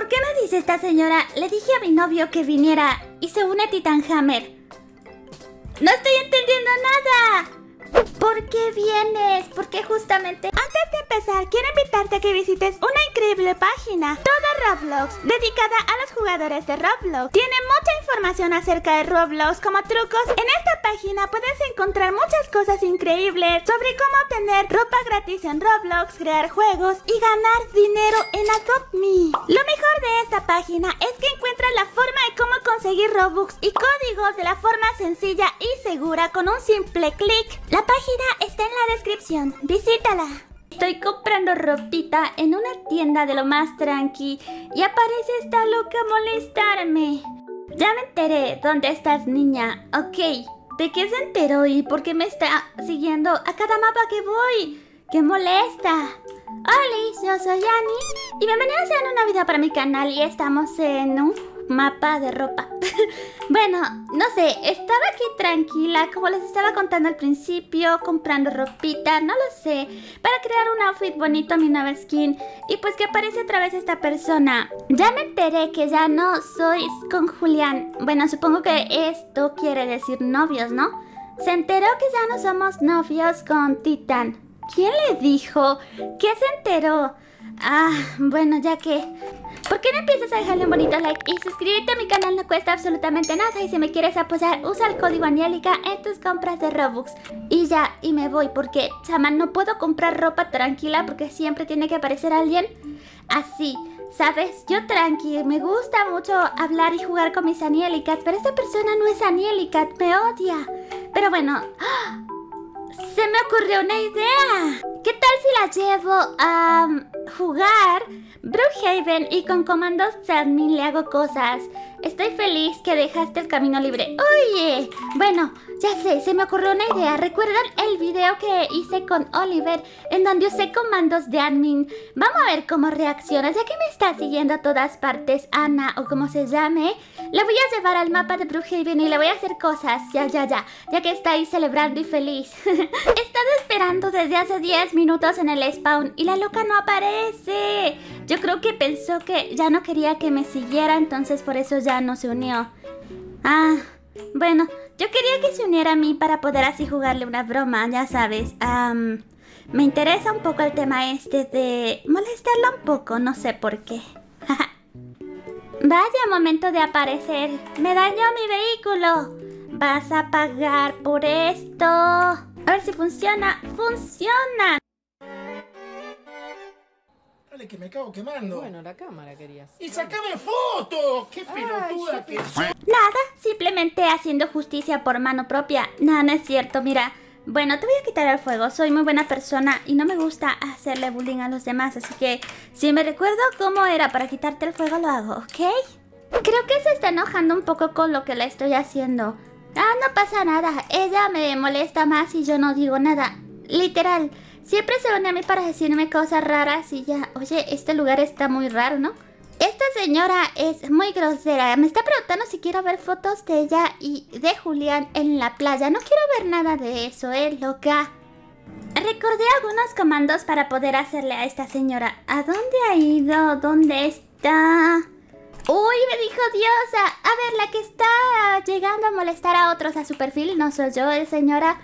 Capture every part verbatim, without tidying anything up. ¿Por qué me dice esta señora? Le dije a mi novio que viniera y se une a Titán Hammer. ¡No estoy entendiendo nada! ¿Por qué vienes? ¿Por qué justamente? Antes de empezar, quiero invitarte a que visites una increíble página, toda Roblox, dedicada a los jugadores de Roblox. Tiene mucha información acerca de Roblox, como trucos. En esta página puedes encontrar muchas cosas increíbles sobre cómo obtener ropa gratis en Roblox, crear juegos y ganar dinero en Adopt Me. Lo mejor de esta página es que encuentras la forma de cómo conseguir Robux y códigos de la forma sencilla y segura con un simple clic. La página está en la descripción, visítala. Estoy comprando ropita en una tienda de lo más tranqui y aparece esta loca a molestarme. Ya me enteré dónde estás, niña. Ok, ¿de qué se enteró y por qué me está siguiendo a cada mapa que voy? ¡Qué molesta! Hola, yo soy Ani y bienvenidos a un nuevo video para mi canal y estamos en un mapa de ropa. Bueno, no sé, estaba aquí tranquila, como les estaba contando al principio, comprando ropita, no lo sé, para crear un outfit bonito a mi nueva skin. Y pues que aparece otra vez esta persona. Ya me enteré que ya no soy con Julián. Bueno, supongo que esto quiere decir novios, ¿no? Se enteró que ya no somos novios con Titán. ¿Quién le dijo? ¿Qué se enteró? Ah, bueno, ya que... ¿Por qué no empiezas a dejarle un bonito like y suscribirte a mi canal? No cuesta absolutamente nada y si me quieres apoyar, usa el código Anielicas en tus compras de Robux. Y ya, y me voy porque, chama, no puedo comprar ropa tranquila porque siempre tiene que aparecer alguien así. ¿Sabes? Yo tranqui, me gusta mucho hablar y jugar con mis Anielicas, pero esta persona no es Anielicas, me odia. Pero bueno... ¡ah! Se me ocurrió una idea. ¿Qué tal si la llevo a um, jugar Brookhaven y con comandos admin le hago cosas? Estoy feliz que dejaste el camino libre. Oye, bueno, ya sé, se me ocurrió una idea. ¿Recuerdan el video que hice con Oliver en donde usé comandos de admin? Vamos a ver cómo reacciona, ya que me está siguiendo a todas partes Ana o como se llame. La voy a llevar al mapa de Brookhaven y le voy a hacer cosas, ya, ya, ya, ya que está ahí celebrando y feliz. He estado esperando desde hace diez minutos en el spawn y la loca no aparece. Yo creo que pensó que ya no quería que me siguiera, entonces por eso ya no se unió. Ah, bueno, yo quería que se uniera a mí para poder así jugarle una broma, ya sabes. Um, me interesa un poco el tema este de molestarla un poco, no sé por qué. Vaya momento de aparecer. Me dañó mi vehículo. Vas a pagar por esto. A ver si funciona. ¡Funciona! Dale que me acabo quemando. Bueno, la cámara querías. ¡Y sacame fotos! ¡Qué pelotuda que soy! Nada, simplemente haciendo justicia por mano propia. Nada, no es cierto, mira. Bueno, te voy a quitar el fuego, soy muy buena persona y no me gusta hacerle bullying a los demás, así que si me recuerdo cómo era para quitarte el fuego lo hago, ¿ok? Creo que se está enojando un poco con lo que le estoy haciendo. Ah, no pasa nada, ella me molesta más y yo no digo nada, literal. Siempre se une a mí para decirme cosas raras y ya, oye, este lugar está muy raro, ¿no? Esta señora es muy grosera, me está preguntando si quiero ver fotos de ella y de Julián en la playa. No quiero ver nada de eso, eh, loca. Recordé algunos comandos para poder hacerle a esta señora. ¿A dónde ha ido? ¿Dónde está? Uy, me dijo diosa. A ver, la que está llegando a molestar a otros a su perfil, no soy yo, eh, señora.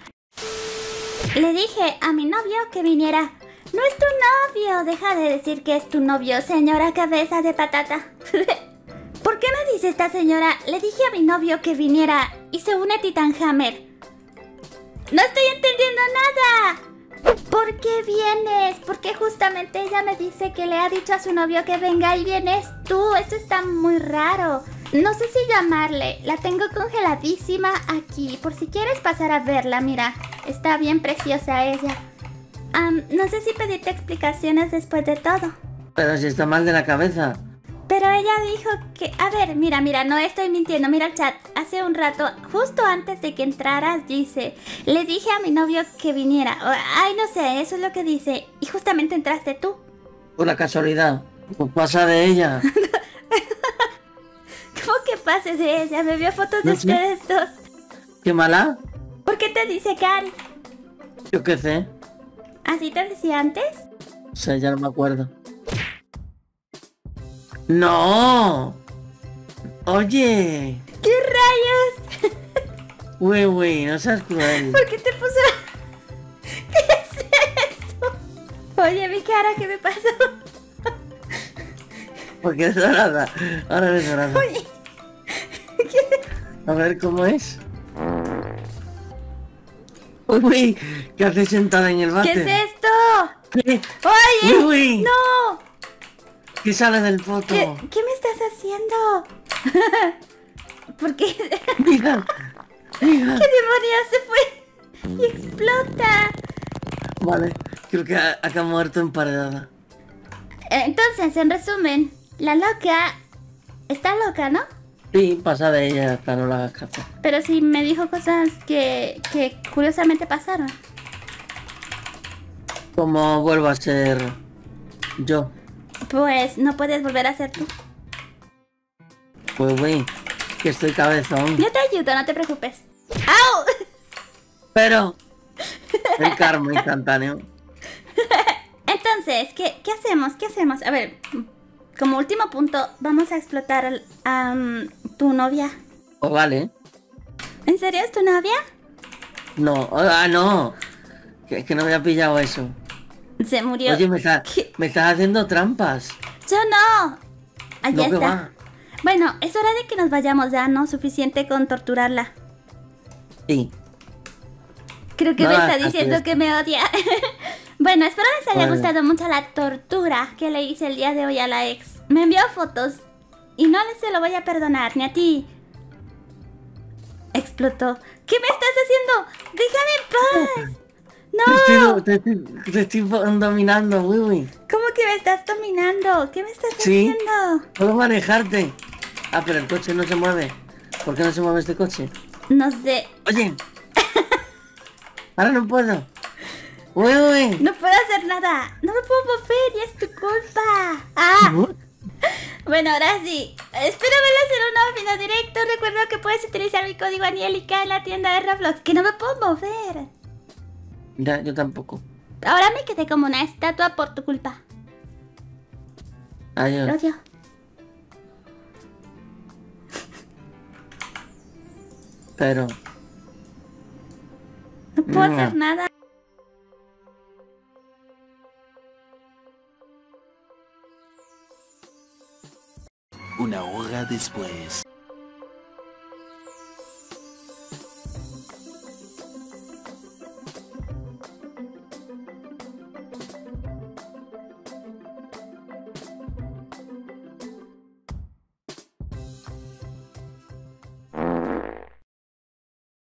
Le dije a mi novio que viniera. No es tu novio, deja de decir que es tu novio, señora cabeza de patata. ¿Por qué me dice esta señora? Le dije a mi novio que viniera y se une a Titán Hammer. ¡No estoy entendiendo nada! ¿Por qué vienes? ¿Por qué justamente ella me dice que le ha dicho a su novio que venga y vienes tú? Esto está muy raro. No sé si llamarle, la tengo congeladísima aquí, por si quieres pasar a verla, mira. Está bien preciosa ella. Um, no sé si pedirte explicaciones después de todo. Pero si está mal de la cabeza. Pero ella dijo que... A ver, mira, mira, no estoy mintiendo. Mira el chat. Hace un rato, justo antes de que entraras, dice... Le dije a mi novio que viniera. Ay, no sé, eso es lo que dice. Y justamente entraste tú. Pura casualidad. Pues pasa de ella. ¿Cómo que pases de ella? Me vio fotos de ustedes dos. ¿Qué mala? ¿Por qué te dice Cari? Yo qué sé. ¿Así te decía antes? Sí, ya no me acuerdo. ¡No! Oye. ¿Qué rayos? Uy, uy, no seas cruel. ¿Por qué te puso? ¿Qué es eso? Oye, mi cara, ¿qué me pasó? Porque es dorada. Ahora ves dorada. Oye. ¿Qué? A ver cómo es. Uy, uy, ¿qué haces sentada en el váter? ¿Qué es esto? ¿Qué? ¡Oye! Uy, uy. ¡No! ¿Qué sale del foto? ¿Qué, ¿Qué me estás haciendo? ¿Por qué? Mira, mira. ¡Qué demonios! Se fue y explota. Vale, creo que acá ha muerto emparedada. Entonces, en resumen, la loca está loca, ¿no? Sí, pasa de ella hasta no la hagas caso. Pero sí me dijo cosas que, que curiosamente pasaron. Como vuelvo a ser yo. Pues no puedes volver a ser tú. Pues güey, que estoy cabezón. Yo te ayudo, no te preocupes. ¡Au! Pero el karma instantáneo. Entonces, ¿qué, ¿qué hacemos? ¿Qué hacemos? A ver, como último punto, vamos a explotar a um, tu novia. Oh, vale. ¿En serio es tu novia? No, ah, no. Que, que no me había pillado eso. Se murió. Oye, me, está, me estás haciendo trampas. Yo no. Allá está. Va. Bueno, es hora de que nos vayamos ya, ¿no? Suficiente con torturarla. Sí. Creo que no, me está diciendo que me odia. Bueno, espero les haya bueno. gustado mucho la tortura que le hice el día de hoy a la ex. Me envió fotos y no se lo voy a perdonar, ni a ti. Explotó. ¿Qué me estás haciendo? ¡Déjame en paz! ¡No! Te estoy, te estoy, te estoy dominando, Wiwi. ¿Cómo que me estás dominando? ¿Qué me estás ¿Sí? haciendo? Puedo manejarte. Ah, pero el coche no se mueve. ¿Por qué no se mueve este coche? No sé. Oye. Ahora no puedo. Wiwi. No puedo hacer nada. No me puedo mover y es tu culpa. Ah. ¿No? Bueno, ahora sí. Espero verlos en un nuevo video directo. Recuerda que puedes utilizar mi código Anielicas en la tienda de Raflox. Que no me puedo mover. Ya, yo tampoco. Ahora me quedé como una estatua por tu culpa. Adiós. Lo odio. Pero no puedo no. hacer nada. Una hora después.